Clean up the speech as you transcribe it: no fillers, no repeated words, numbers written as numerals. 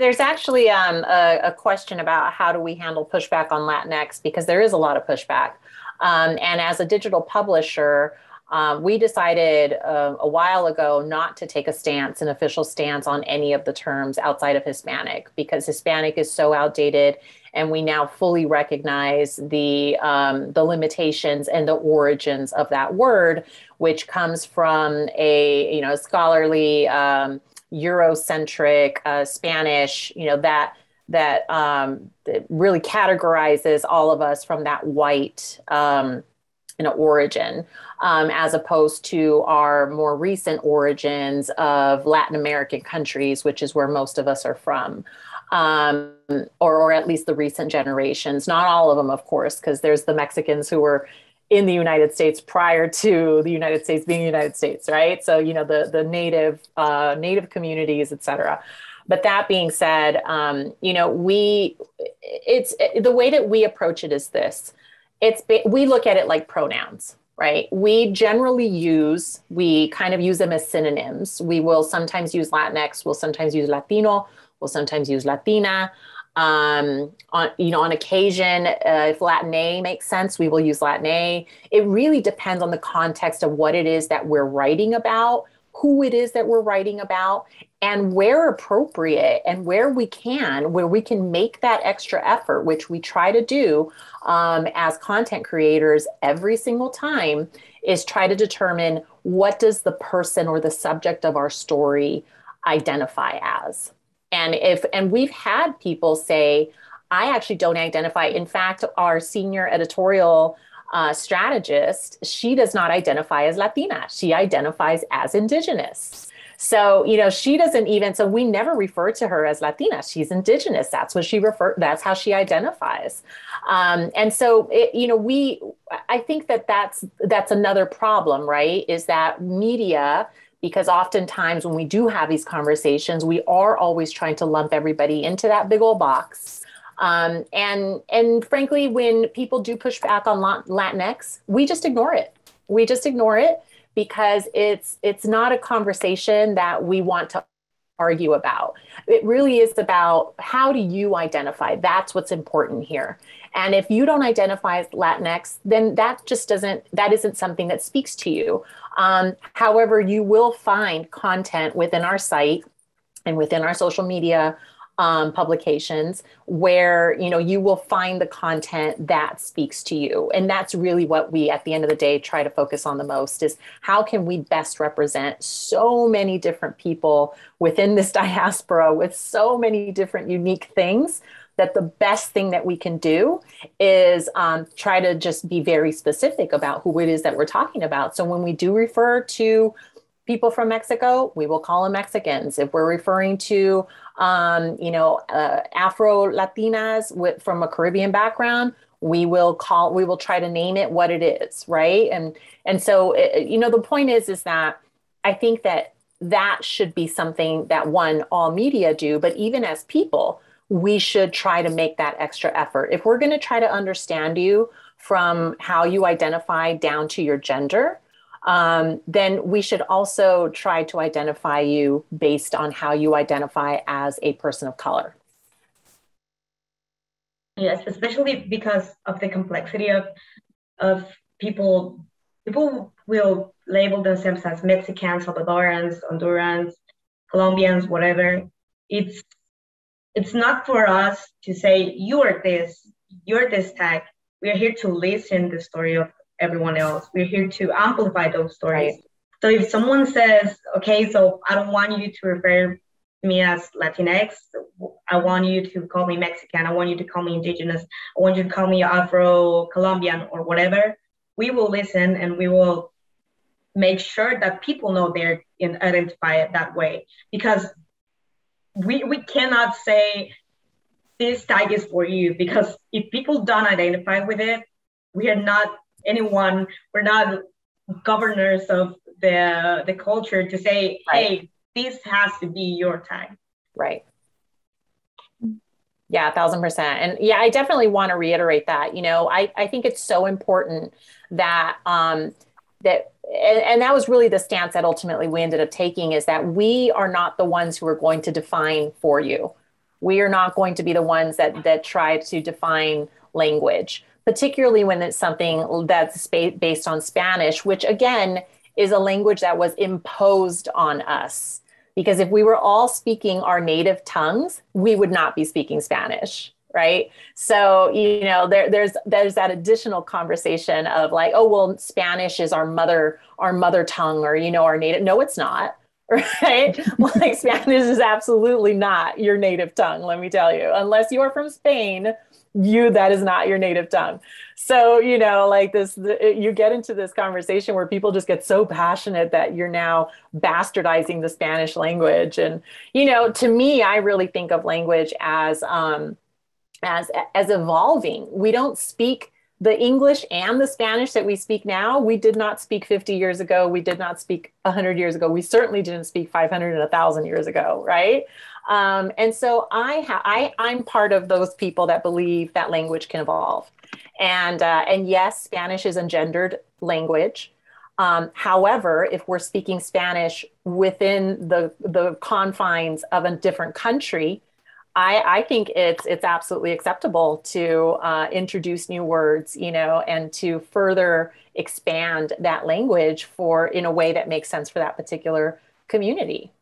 There's actually a question about how do we handle pushback on Latinx, because there is a lot of pushback. And as a digital publisher, we decided a while ago not to take a stance, an official stance on any of the terms outside of Hispanic, because Hispanic is so outdated, and we now fully recognize the limitations and the origins of that word, which comes from a scholarly Eurocentric Spanish, that really categorizes all of us from that white origin, as opposed to our more recent origins of Latin American countries, which is where most of us are from, or at least the recent generations. Not all of them, of course, because there's the Mexicans who were in the United States prior to the United States being the United States, right? So, the native communities, et cetera. But that being said, the way that we approach it is this. We look at it like pronouns, right? We generally use them as synonyms. We will sometimes use Latinx, we'll sometimes use Latino, we'll sometimes use Latina. On occasion, if Latine makes sense, we will use Latine. It really depends on the context of what it is that we're writing about, who it is that we're writing about, and where appropriate and where we can make that extra effort, which we try to do as content creators every single time, is try to determine what does the person or the subject of our story identify as. And we've had people say, I actually don't identify. In fact, our senior editorial strategist, she does not identify as Latina. She identifies as indigenous. So, she doesn't even, so we never refer to her as Latina. She's indigenous. That's how she identifies. And so, I think that's another problem, right? Is that media, because oftentimes when we do have these conversations, we are always trying to lump everybody into that big old box. And frankly, when people do push back on Latinx, we just ignore it. We just ignore it because it's not a conversation that we want to argue about. It really is about, how do you identify? That's what's important here. And if you don't identify as Latinx, then that isn't something that speaks to you. However, you will find content within our site and within our social media publications where, you will find the content that speaks to you. And that's really what we, at the end of the day, try to focus on the most, is how can we best represent so many different people within this diaspora with so many different unique things, that the best thing that we can do is try to just be very specific about who it is that we're talking about. So when we do refer to people from Mexico, we will call them Mexicans. If we're referring to, Afro-Latinas from a Caribbean background, we will try to name it what it is, right? And so, the point is that I think that should be something that, one, all media do, but even as people, we should try to make that extra effort. If we're going to try to understand you from how you identify down to your gender, then we should also try to identify you based on how you identify as a person of color. Yes, especially because of the complexity of people. People will label themselves as Mexicans, Salvadorans, Hondurans, Colombians, whatever. It's not for us to say, you're this tag. We're here to listen the story of everyone else. We're here to amplify those stories. Right. So if someone says, okay, so I don't want you to refer to me as Latinx. I want you to call me Mexican. I want you to call me indigenous. I want you to call me Afro-Colombian or whatever. We will listen, and we will make sure that people know they're identified that way, because we cannot say this tag is for you, because if people don't identify with it, we're not governors of the culture to say, right, hey, this has to be your tag. Right. Yeah, 1000%. And yeah, I definitely want to reiterate that. I think it's so important that that was really the stance that ultimately we ended up taking, is that we are not the ones who are going to define for you. We are not going to be the ones that try to define language, particularly when it's something that's based on Spanish, which again is a language that was imposed on us. Because if we were all speaking our native tongues, we would not be speaking Spanish, right? So, you know, there's that additional conversation of like, oh, well, Spanish is our mother tongue, or, you know, our native. No, it's not, right? Like Spanish is absolutely not your native tongue, let me tell you. Unless you are from Spain, that is not your native tongue. So, you know, like you get into this conversation where people just get so passionate that you're now bastardizing the Spanish language. And, you know, to me, I really think of language as evolving. We don't speak the English and the Spanish that we speak now. We did not speak 50 years ago. We did not speak 100 years ago. We certainly didn't speak 500 and 1,000 years ago, right? And so I'm part of those people that believe that language can evolve. And yes, Spanish is a gendered language. However, if we're speaking Spanish within the confines of a different country, I think it's absolutely acceptable to introduce new words, you know, and to further expand that language in a way that makes sense for that particular community.